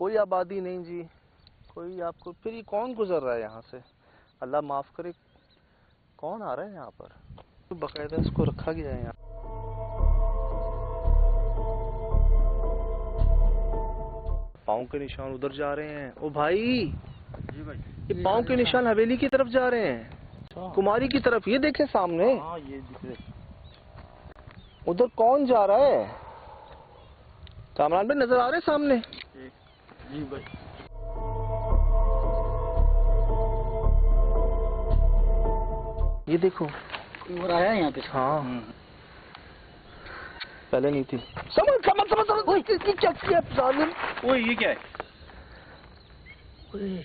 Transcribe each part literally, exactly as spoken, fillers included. कोई आबादी नहीं जी, कोई आपको, फिर ये कौन गुजर रहा है यहाँ से? अल्लाह माफ़ करे, कौन आ रहा है यहाँ पर? तो बाकायदा इसको रखा गया है यहाँ। पाँव के निशान उधर जा रहे हैं। ओ भाई, जी भाई। ये पाँव के निशान हवेली की तरफ जा रहे हैं, कुमारी की तरफ। ये देखें सामने, हाँ ये दिखे उधर कौन जा रहा है? कामरान भाई नजर आ रहे सामने? जी भाई। ये देखो और आया यहाँ पे। हाँ पहले नहीं थी। समझ समझ समझ समझ ओए ये क्या किया जालिम? ओए ये क्या है? ओए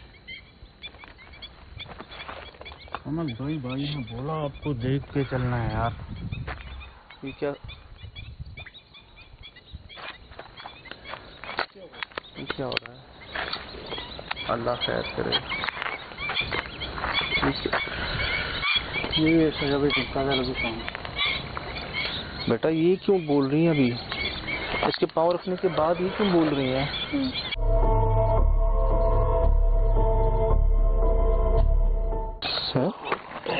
समझ भाई, भाई ने बोला आपको देख के चलना है यार। ये क्या ये क्या हो रहा है? अल्लाह खैर करे। ये सजा भाई टिका बेटा, ये क्यों बोल रही है अभी? इसके पाँव रखने के बाद ये क्यों बोल रही है?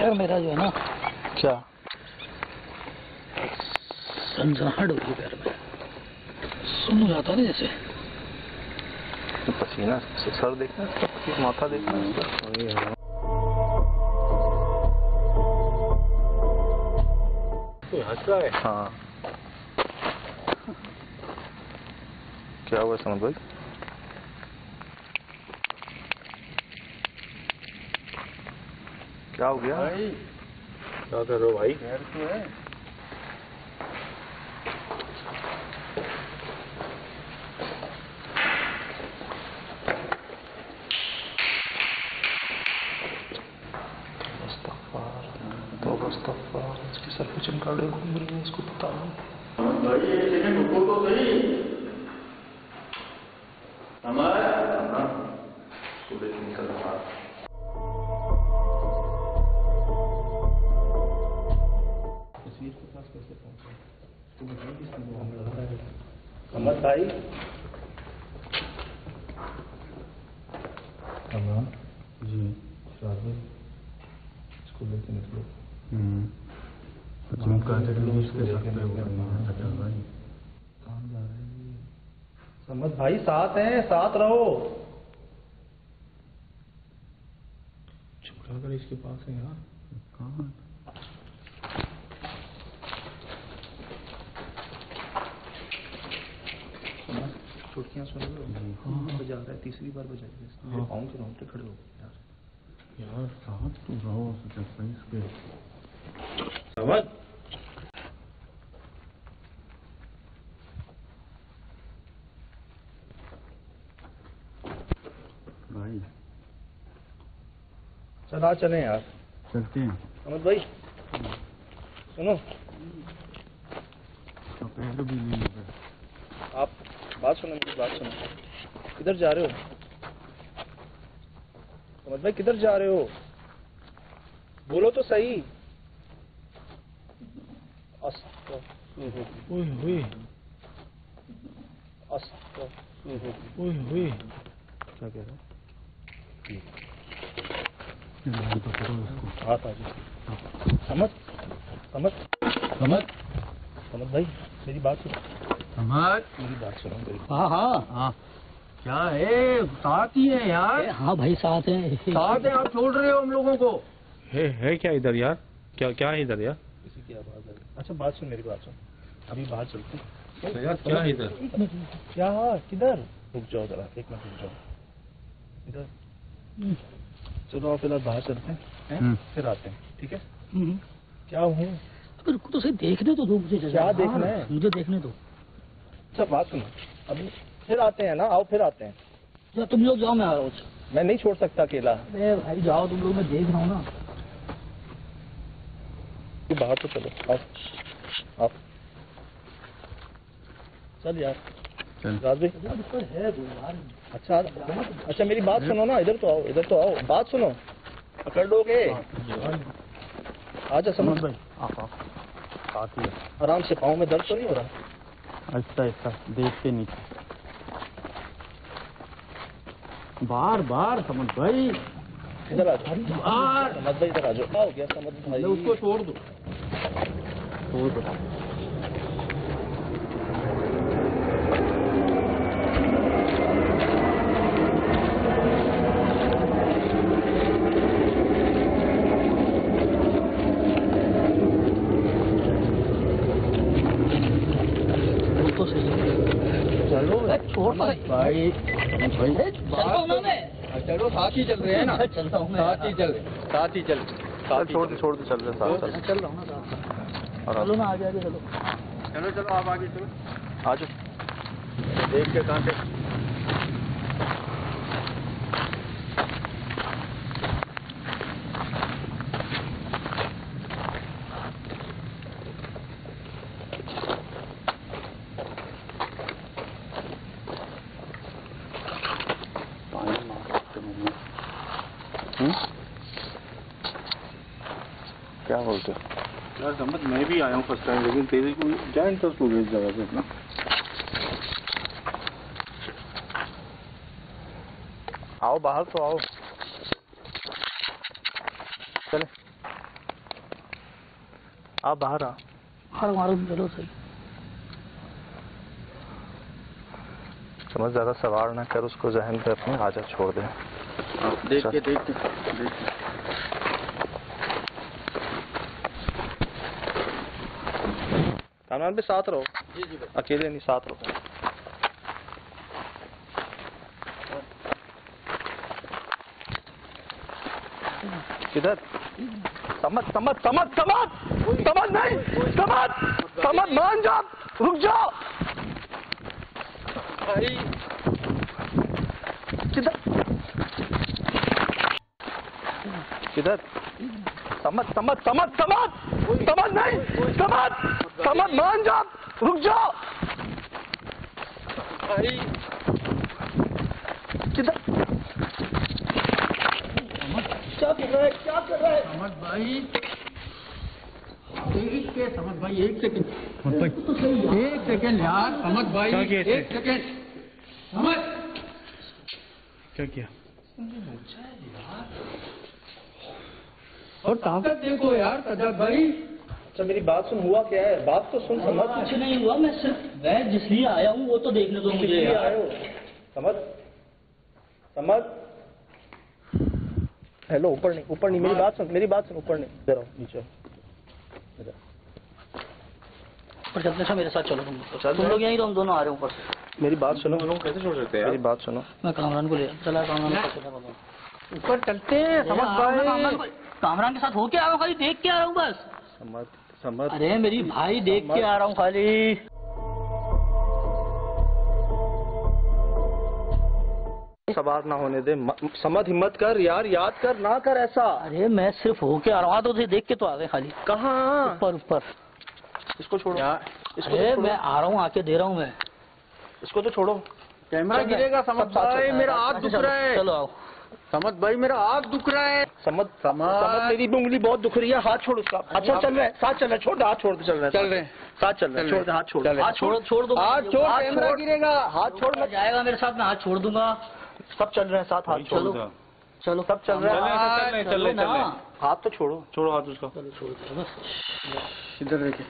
यार मेरा जो है ना क्या सनसनाहट हो रही है पैर में, सुन जाता नहीं जैसे पसीना, सर देखना, माथा देखना। कोई हंस रहा है? हाँ क्या हुआ समझ भाई? क्या हो गया भाई? क्या कर रहे हो भाई? खैर तो है? चमकाड़े घूम रही है, इसको पता तो सही। हमारे तस्वीर के पास कैसे पहुंचे? अमर भाई अमर जी शादी इसको लेके निकलो। हम्म समझ भाई साथ हैं, साथ रहो। छुपा कर इसके पास है यार, कहाँ? चुटकियाँ सुन लो, बजा रहा है, तीसरी बार बजा रहा है। पाँव के रोंगटे खड़े हो यार। यार साथ तो रहो समझ। चला चले यार, चलते हैं समझ भाई। सुनो भी नहीं है। आप बात सुनो, मेरी बात सुनो। किधर जा रहे हो समझ भाई? किधर जा रहे हो बोलो तो सही। क्या कह रहा? तो हाँ समझ समझ समझ समझ भाई मेरी बात सुनो। समझ मेरी बात सुनो। हाँ हाँ हाँ क्या है? साथ ही है यार। हाँ भाई साथ हैं, साथ हैं। आप छोड़ रहे हो हम लोगों को? है है क्या इधर यार? क्या क्या है इधर यार? किसी की आवाज़ आ रही। अच्छा बात सुन, मेरी बात सुन, अभी बात चलती है यार। क्या है इधर? क्या किधर? रुक जाओ जरा एक मिनट, रुक जाओ इधर। चलो फिलहाल बाहर चलते हैं, हैं फिर आते हैं, ठीक है? क्या हूँ रुको तो सही, देखने तो दो मुझे। क्या देखना है? मुझे देखने दो। अच्छा बात सुनो, अभी फिर आते हैं ना। आओ फिर आते हैं। तुम लोग जाओ, मैं आ रहा हूँ। मैं नहीं छोड़ सकता अकेला। अरे भाई जाओ तुम लोग, मैं देख रहा हूँ ना। बाहर तो चलो, आओ चल यार। है अच्छा अच्छा मेरी बात सुनो ना। इधर तो आओ, इधर तो आओ, बात सुनो। पकड़ लोगे? आजा समझ भाई, साथ ही आराम से। पाँव में दर्द तो नहीं हो रहा? अच्छा अच्छा देख के नीचे। बार बार समझ भाई इधर आ समझ भाई इधर आ जाओ। आओ क्या समझ भाई उसको छोड़ दो छोड़ दो भाई चलो साथ ही चल रहे हैं ना। चलता हूँ साथ ही चल रहे साथ ही चल साथ छोड़ दो छोड़ दो चल रहे साथ साथ चल रहा हूँ ना। चलो ना आगे आगे चलो चलो चलो आप आगे चलो आ जाओ देख के कहाँ से क्या बोलते हो यार समझ। मैं भी आया हूँ फर्स्ट टाइम लेकिन तेरे को क्या इंटरेस्ट हो गया इस जगह से इतना। आओ बाहर तो आओ चले आप बाहर आओ हर मारो चलो सही समझ। ज्यादा सवार ना कर उसको जहन पे अपने आजा छोड़ दे देख के देख के देख के भी साथ रहो जी जी अकेले नहीं साथ रहो। किधर समझ समझ समझ समझ समझ नहीं समझ समझ मान जाओ रुक जाओ भाई किधर किधर समझ समझ समझ समझ समझ नहीं समझ समझ मान जा रुक जाओ भाई किधर क्या कर रहा है क्या कर रहा है समझ भाई एक के समझ भाई एक सेकंड एक सेकंड यार समझ भाई एक सेकंड समझ क्या किया और ताकत देखो यार तजब भाई। अच्छा मेरी बात सुन हुआ क्या है बात तो सुन समझ कुछ नहीं हुआ मैं सिर्फ मैं जिसलिए आया हूँ वो तो देखने दो मुझे आया हो समझ समझ। हेलो ऊपर नहीं ऊपर नहीं मेरी बात सुन मेरी बात सुन ऊपर नहीं इधर आओ नीचे ऊपर चलते हैं मेरे साथ चलो तुम लोग यहीं रहो हम दोनों आ रहे हैं ऊपर से। मेरी बात सुनो हम लोग कैसे छोड़ सकते हैं मेरी बात सुनो। मैं कामरान को ले चला कामरान ऊपर चलते हैं समझ भाई कामरान के साथ होके आ रहा हूँ खाली देख के आ रहा हूँ बस समझ समझ। अरे मेरी भाई देख के आ रहा हूँ खाली। सवार ना होने दे समझ हिम्मत कर यार याद कर ना कर ऐसा। अरे मैं सिर्फ होके आ रहा हूँ तो तुझे देख के तो आ गए खाली कहाँ ऊपर ऊपर इसको छोड़ो यार इसको अरे मैं आ रहा हूँ आके दे रहा हूँ मैं इसको तो छोड़ो कैमरा गिरेगा समझ भाई मेरा हाथ दुख रहा है। चलो आओ समझ भाई मेरा हाथ दुख रहा है समझ समझ मेरी भी उंगली बहुत दुख रही है हाथ छोड़ उसका। अच्छा चल रहे साथ चल रहे छोड़ हाथ छोड़ चल रहे चल रहे साथ चल रहे छोड़ हाथ छोड़ हाथ छोड़ छोड़ दो हाथ छोड़ कैमरा गिरेगा हाथ छोड़ मत जाएगा मेरे साथ मैं हाथ छोड़ दूंगा। सब चल रहे हैं साथ हाथ छोड़ दो चलो सब चल रहे हैं चल रहे हाथ तो छोड़ो छोड़ो हाथ उसका इधर देखिए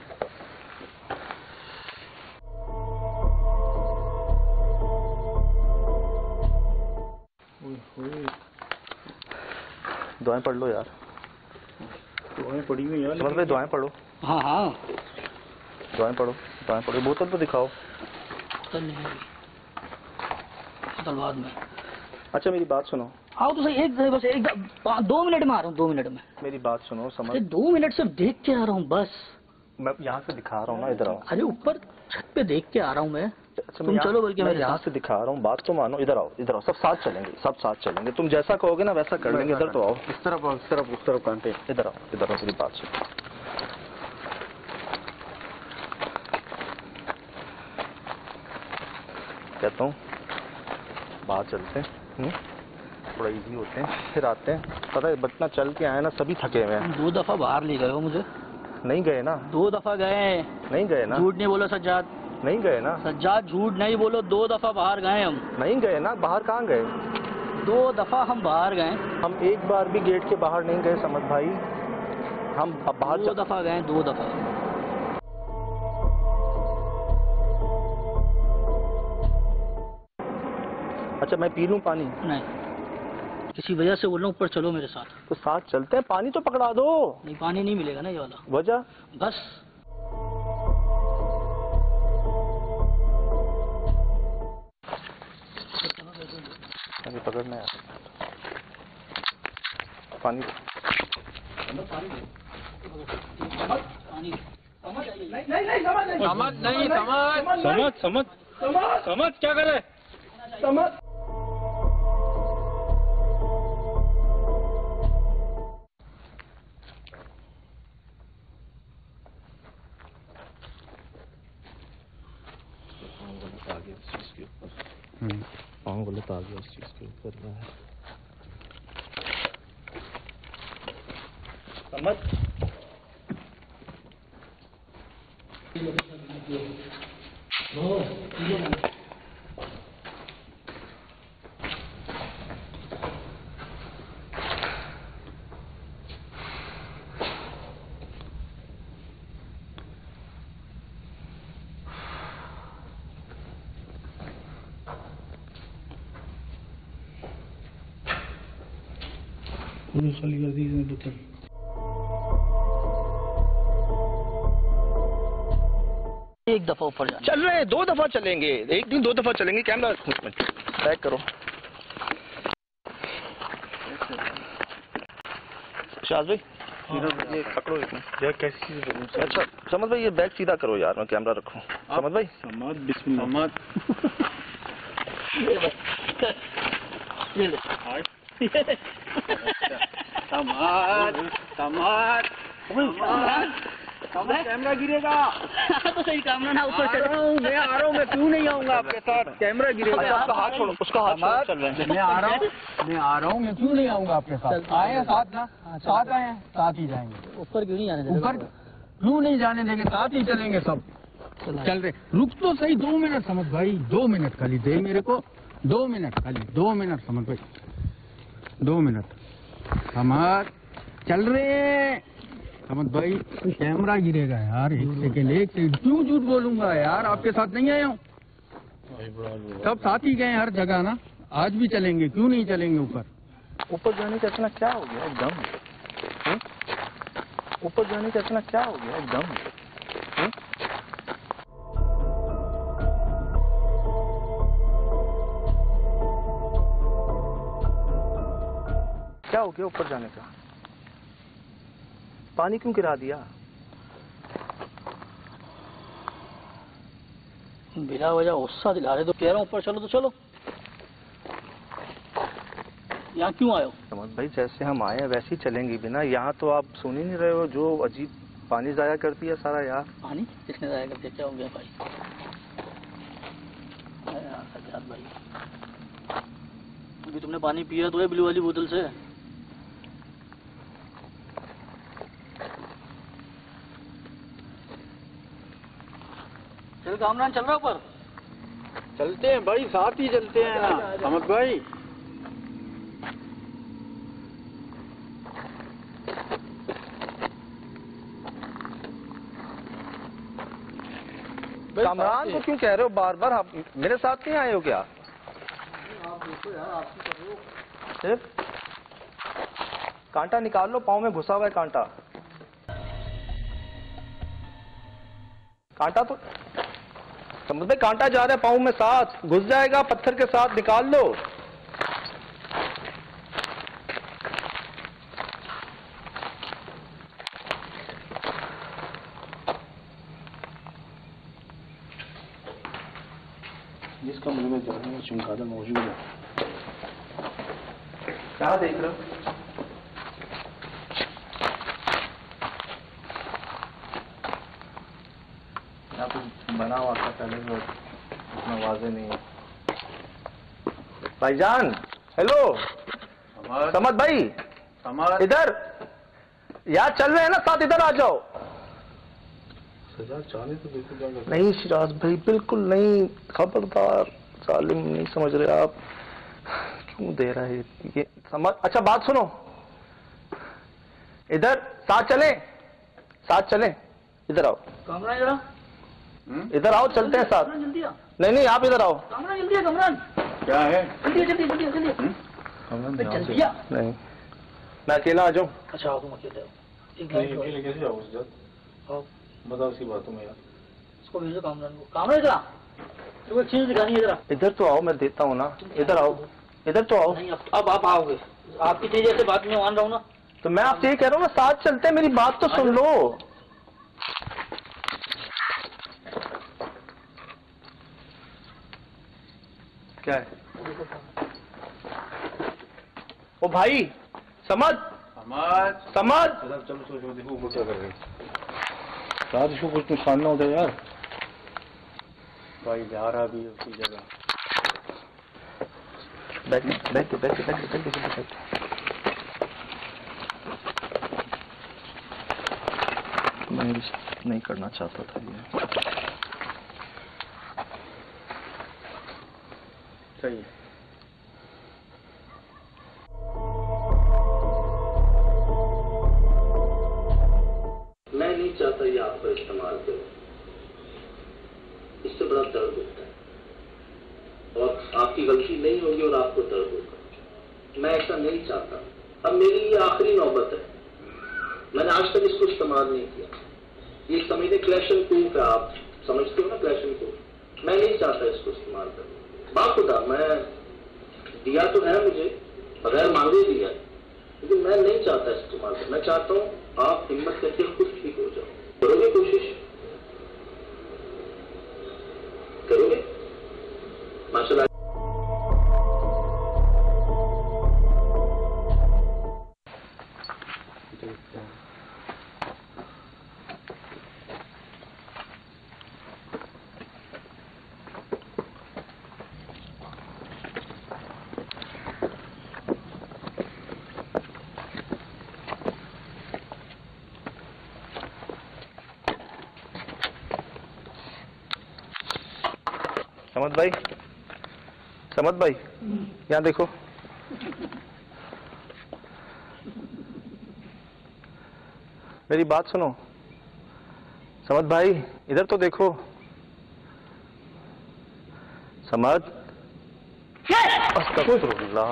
दुआएं पढ़ लो यार दुआएं पढ़ी हुई यार समझ भाई दुआएं पढ़ो हाँ हाँ दुआएं पढ़ो दुआएं पढ़ो बोतल तो दिखाओ बोतल बाद में। अच्छा मेरी बात सुनो आओ तो सही एक बस एक दो मिनट में आ रहा हूँ दो मिनट में मेरी बात सुनो समझ दो मिनट सिर्फ देख के आ रहा हूँ बस मैं यहाँ से दिखा रहा हूँ ना इधर आओ। अरे ऊपर छत पे देख के आ रहा हूँ मैं तुम चलो बल्कि मैं यहाँ से दिखा रहा हूँ बात तो मानो इधर आओ इधर आओ सब साथ चलेंगे सब साथ चलेंगे तुम जैसा कहोगे ना वैसा कर लेंगे इधर तो आओ इस तरफ आओ इस तरफ उस तरफ कांटे इधर आओ इधर आओ मेरी बात सुनो कहता हूँ बाहर चलते हैं थोड़ा इजी होते हैं फिर आते हैं पता है बटना चल के आए ना सभी थके हुए हैं। दो दफा बाहर ले गए हो मुझे नहीं गए ना दो दफा गए नहीं गए ना झूठ नहीं बोलो सज्जाद नहीं गए ना सज्जाद झूठ नहीं बोलो दो दफा बाहर गए हम नहीं गए ना बाहर कहाँ गए दो दफ़ा हम बाहर गए, हम एक बार भी गेट के बाहर नहीं गए समद भाई, हम बाहर दो दफ़ा गए, दो दफ़ा। अच्छा मैं पी लूँ पानी? नहीं, किसी वजह से बोल रहा हूँ, ऊपर चलो मेरे साथ। तो साथ चलते हैं, पानी तो पकड़ा दो। नहीं पानी नहीं मिलेगा ना, ये वाला। वजह बस अभी पकड़ना है पानी। समझ नहीं समझ समझ समझ समझ क्या करे समझ। पाँव गलत आ गया उस चीज के ऊपर है। समझ एक दफा ऊपर चल रहे हैं, दो दफा चलेंगे, एक दिन दो दफा चलेंगे। कैमरा पैक करो। शाज भाई पकड़ो यार, कैसी चीज। अच्छा समझ भाई ये बैग सीधा करो यार, मैं कैमरा रखूं। समझ भाई समझ बिस्मिल्लाह समाज समाज समाज कैमरा गिरेगा तो सही कैमरा ना ऊपर चल रहा हूँ। मैं आ रहा हूँ, मैं क्यों नहीं आऊँगा आपके साथ? कैमरा गिरेगा। उसका हाथ छोड़ो, उसका हाथ चल रहा है। मैं आ रहा हूँ, मैं आ रहा हूँ, मैं क्यों नहीं आऊँगा आपके साथ? आए हैं साथ ना, साथ आए हैं, साथ ही जाएंगे। ऊपर क्यों नहीं जाने? ऊपर क्यों नहीं जाने देंगे? साथ ही चलेंगे सब। चल रहे, रुक तो सही दो मिनट समझ भाई, दो मिनट खाली दे मेरे को, दो मिनट खाली, दो मिनट समझ भाई, दो मिनट। समझ चल रहे समझ भाई, कैमरा गिरेगा यार। एक सेकेंड एक सेकेंड क्यों झूठ बोलूंगा यार? आपके साथ नहीं आया हूँ, सब साथ ही गए हर जगह ना। आज भी चलेंगे, क्यों नहीं चलेंगे ऊपर? ऊपर जाने का इतना क्या हो गया एकदम? ऊपर जाने का इतना क्या हो गया एकदम? क्या हो गया ऊपर जाने का? पानी क्यों गिरा दिया? बिना वजह गुस्सा दिला रहे। तो कह रहा हूँ ऊपर चलो तो चलो, यहाँ क्यों आए हो? समझ भाई जैसे हम आए हैं वैसे ही चलेंगे, बिना यहाँ तो आप सुन ही नहीं रहे हो। जो अजीब पानी जाया करती है सारा यार। पानी किसने जाया करती है? क्या हो गया भाई? भाई अभी तुमने पानी पिया तो है ब्लू वाली बोतल से? कामरान चल रहा पर चलते हैं भाई, साथ ही चलते हैं ना समझ भाई। कामरान को क्यों कह रहे हो बार बार? आप मेरे साथ नहीं आए हो क्या? आप देखो यार, आप कर रहे हो सिर्फ कांटा निकाल लो, पाँव में घुसा हुआ है कांटा। कांटा तो समझ भाई, कांटा जा रहा है पाँव में, साथ घुस जाएगा पत्थर के साथ, निकाल लो। जिसका मुझे में जाने का चिंगारा मौजूद है। क्या देख रहे हो? बना हुआ था पहले भी, इतना वाजे नहीं है। भाईजान हेलो समझ भाई, समझ इधर यार, चल रहे हैं ना साथ, इधर आ जाओ। सजा चाहने तो बिल्कुल नहीं शिराज भाई, बिल्कुल नहीं। खबरदार, जालिम नहीं समझ रहे आप। क्यों दे रहा है ये समझ। अच्छा बात सुनो, इधर साथ चले, साथ चले, इधर आओ, कामरान इधर आओ, इधर आओ, चलते हैं साथ। नहीं नहीं आप इधर आओ कामरान, जल्दी कामरान, क्या है जल्दी जल्दी जल्दी जल्दी कामरान जल्दी। नहीं मैं अकेला आ जाऊं। अच्छा आओ तुम अकेले आओ, एक गाड़ी अकेले कैसे जाओ उस जगह, आओ बताओ सी बातों में यार, इसको भेजो कामरान को। कामरान इधर आ, तुमको चीज दिखानी है, इधर आ, इधर तो आओ, मैं देता हूं ना, इधर आओ, इधर तो आओ। नहीं अब आप आओगे, आपकी चीज ऐसे बात में मान रहा हूं ना, तो मैं आपसे ये कह रहा हूँ ना साथ चलते हैं, मेरी बात तो सुन लो। क्या है ओ भाई, समझ समझ समझ चलो सोचो, देखो क्या कर रहे साथ, इसको कुछ नुकसान ना होता है यार। भाई जा रहा भी उसकी जगह, बैठ बैठ बैठ बैठ बैठ मैं नहीं करना चाहता था ये। सही है। मैं नहीं चाहता ये आपका इस्तेमाल करो, इससे बड़ा दर्द होता है और आपकी गलती नहीं होगी और आपको दर्द होगा। मैं ऐसा नहीं चाहता। अब मेरी ये आखिरी नौबत है, मैंने आज तक इसको इस्तेमाल नहीं किया। ये समझने क्लैश एंड प्रूफ है, आप समझते हो ना क्लैश एंड प्रूफ। मैं नहीं चाहता इसको इस्तेमाल करना। बाखुदा मैं दिया तो है, मुझे बगैर मांगे दिया, लेकिन मैं नहीं चाहता इस्तेमाल करना। मैं चाहता हूँ आप हिम्मत करके खुद ठीक हो जाओ। करोगे कोशिश, करोगे माशाल्लाह। समझ भाई, समझ भाई यहाँ देखो, मेरी बात सुनो समझ भाई, इधर तो देखो समझ। अस्तगफिरुल्लाह।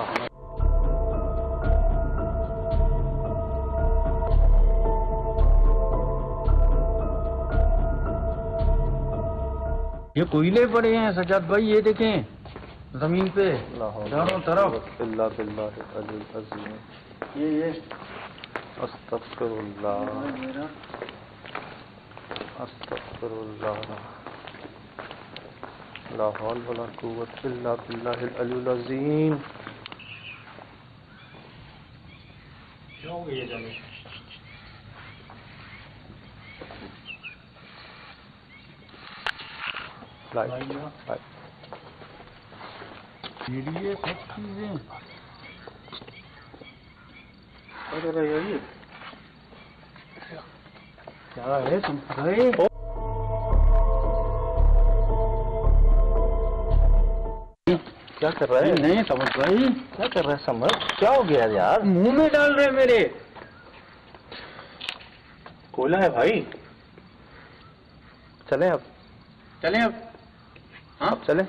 ये कोयले पड़े हैं सजाद भाई, ये देखें जमीन पे चारों तरफ। अल्लाह बिल्लाह अल अज़ीम। ये ये अस्तगफिरुल्लाह अस्तगफिरुल्लाह ला हौल वला कुव्वत इल्ला बिल्लाह अल अज़ीम। क्या हो गया जमीन? ये सब चीजें क्या है तुम भाई? क्या कर रहा है? नहीं समझ भाई क्या कर रहा है समझ? क्या हो गया यार? मुंह में डाल रहे मेरे। कोला है भाई, चले अब, चले अब, हाँ चले।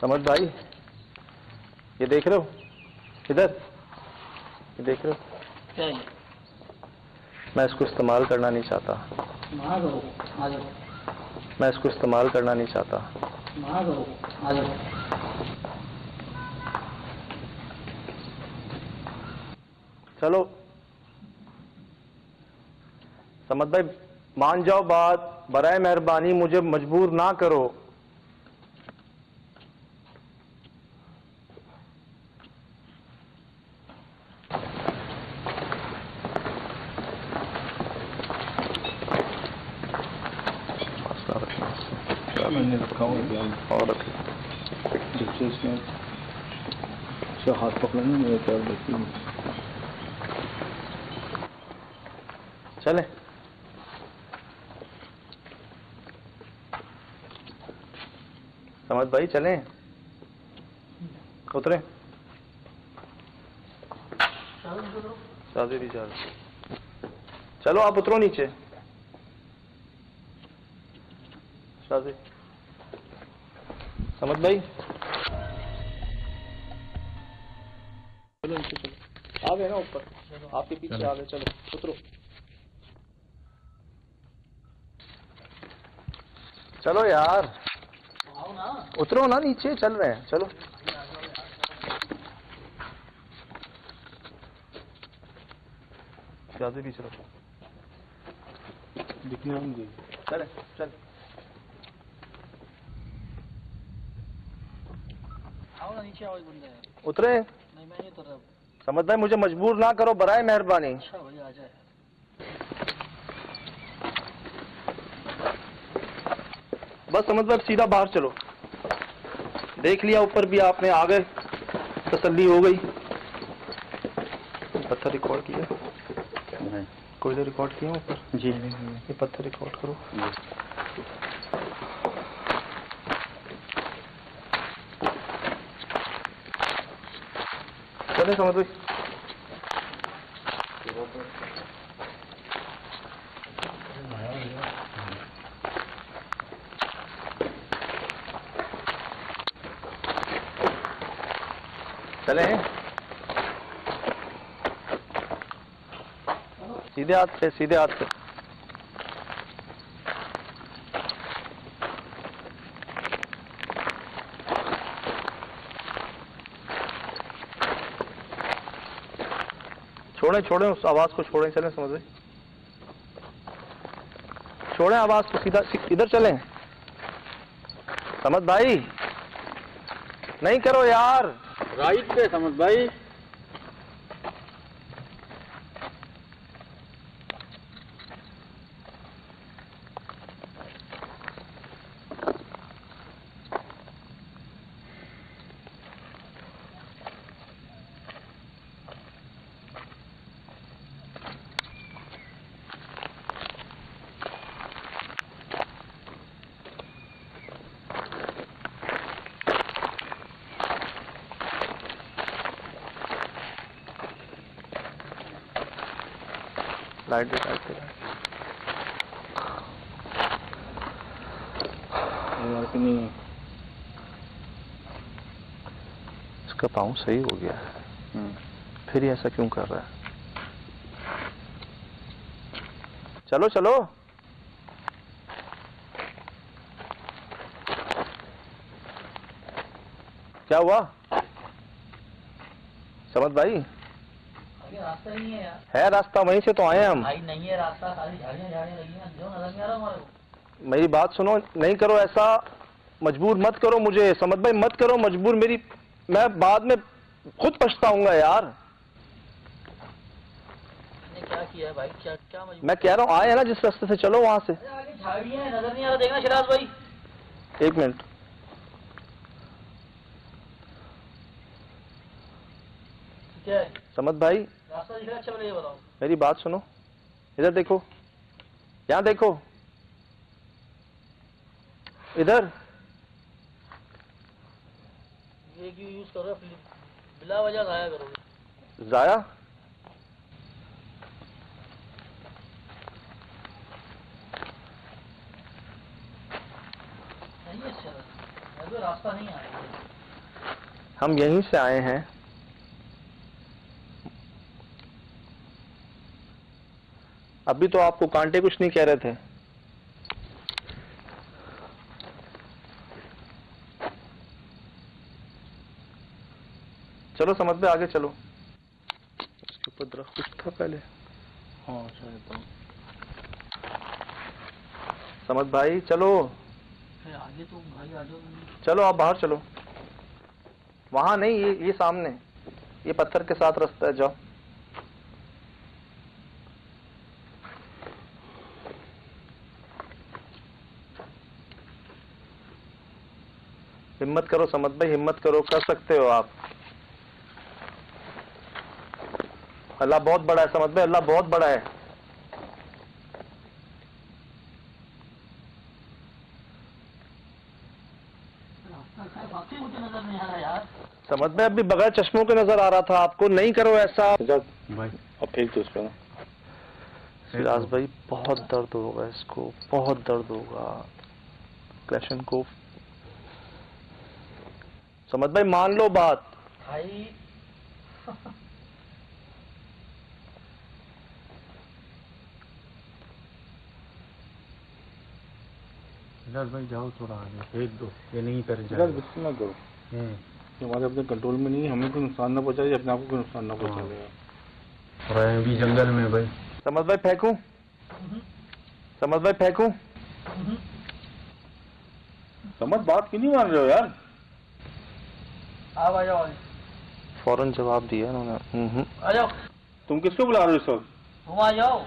समझ भाई ये देख रहे हो, इधर ये देख रहे हो, मैं इसको इस्तेमाल करना नहीं चाहता, मैं इसको इस्तेमाल करना नहीं चाहता। चलो समझ भाई मान जाओ बात, बराए मेहरबानी मुझे मजबूर ना करो। मैंने रखा हूँ और हाथ पकड़ना, मेरे पैर देखती हूँ। चले समझ भाई, चले उतरे भी चाल। चलो आप उतरो नीचे समझ भाई, चलो नीचे चलो, आ गए ना ऊपर आपके पीछे आ गए, चलो उतरो, चलो यार ना। उतरो ना नीचे, चल रहे हैं, चलो शादी भी चलो दिखने, चले चल आओ ना नीचे, आवाज बन जाए उतरे नहीं, मैं नहीं उतर रहा, समझ भाई मुझे मजबूर ना करो बराए मेहरबानी, अच्छा भाई आ जाए, बस समझ भाई सीधा बाहर चलो, देख लिया ऊपर भी आपने, आ गए तसल्ली हो गई, पत्थर रिकॉर्ड किया, कोयला रिकॉर्ड किया ऊपर जी, ये पत्थर रिकॉर्ड करो, चले समझ भाई, चले सीधे हाथ से, सीधे हाथ से, छोड़े छोड़े उस आवाज को, छोड़े चले समझ भाई, छोड़े आवाज को, सीधा इधर चले समझ भाई, नहीं करो यार राइट पे समझ भाई, लाइट लाइट नहीं, इसका पाँव सही हो गया है, फिर ऐसा क्यों कर रहा है, चलो चलो क्या हुआ समझ भाई, रास्ता नहीं है, है रास्ता, वहीं से तो आए हम, भाई नहीं है रास्ता, खाली झाड़ियां झाड़ियां लगी हैं, जो नजर नहीं आ रहा हमारे, मेरी बात सुनो, नहीं करो ऐसा, मजबूर मत करो मुझे समझ भाई, मत करो मजबूर, मेरी मैं बाद में खुद पछताऊंगा यार, मैंने क्या किया भाई, क्या क्या मजबूर, मैं कह रहा हूँ आए है ना जिस रास्ते से, चलो वहाँ से, आगे झाड़ियां हैं नजर नहीं आ रहा, देखना शिराज भाई एक मिनट, क्या है समझ भाई रास्ता दिख रहा है, अच्छा मुझे बताओ, मेरी बात सुनो, इधर देखो, यहाँ देखो, इधर ये क्यों यूज कर रहे हो, बिला वजह जाया करोगे, जाया नहीं अच्छा है, रास्ता नहीं आ रहा, हम यहीं से आए हैं, अभी तो आपको कांटे कुछ नहीं कह रहे थे, चलो समझ में आगे चलो, उसके ऊपर दरख्त कुछ था पहले, हाँ शायद, समझ भाई चलो आगे, तो भाई आ जाओ, चलो आप बाहर चलो, वहां नहीं, ये ये सामने, ये पत्थर के साथ रास्ता है, जाओ हिम्मत करो समझ भाई, हिम्मत करो, कर सकते हो आप, अल्लाह बहुत बड़ा है समझ भाई, अल्लाह बहुत बड़ा है, समझ में अभी बगैर चश्मों के नजर आ रहा था आपको, नहीं करो ऐसा भाई। अब फेंक दो उसको ना सिराज भाई, बहुत दर्द होगा इसको, बहुत दर्द होगा क्लेशन को। समझ भाई मान लो बात भाई। सिराज भाई जाओ थोड़ा आगे, फेंक दो, ये नहीं करे सिराज, बिल्कुल ना करो। हमारे अपने कंट्रोल में नहीं है, हमें कोई नुकसान ना पहुंचाए, अपने आप को नुकसान ना पहुंचाए भी जंगल में भाई। समझ भाई फेंकूं, समझ भाई फेंकूं, समझ बात क्यों नहीं मान रहे हो यार? आ जाओ, फौरन जवाब दिया उन्होंने। आ जाओ, तुम किसको बुला रहे हो इस वक्त? तुम आ जाओ,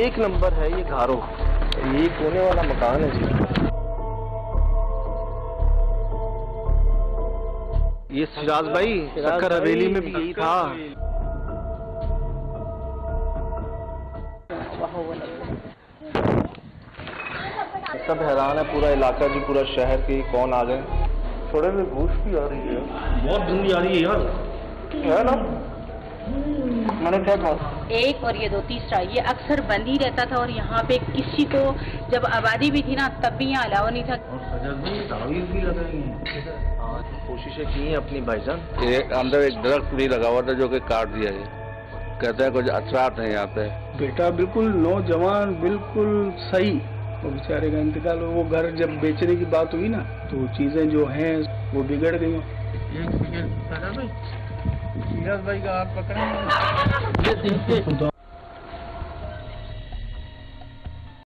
एक नंबर है ये घारो, ये कोने वाला मकान है जी। ये सिराज भाई सक्कर हवेली में भी यही था। सब हैरान है पूरा इलाका जी, पूरा शहर के कौन आ गए। थोड़े में घूस भी आ रही है, बहुत धुंध आ रही है यार, है ना? मैंने क्या कहा एक और ये दो तीसरा ये अक्सर बंद ही रहता था। और यहाँ पे किसी को जब आबादी भी थी ना तब भी यहाँ अलावा नहीं था। और सजल तावीज़ भी लगाई है, कोशिशें की हैं अपनी भाईजान। अंदर एक दरख्त भी लगा हुआ था जो कि काट दिया है, कहते हैं कुछ असरात है यहाँ पे। बेटा बिल्कुल नौजवान बिल्कुल सही, वो बेचारे का इंतकाल। वो घर जब बेचने की बात हुई ना तो चीजें जो है वो बिगड़ गई। सीरज भाई का हाथ पकड़ा,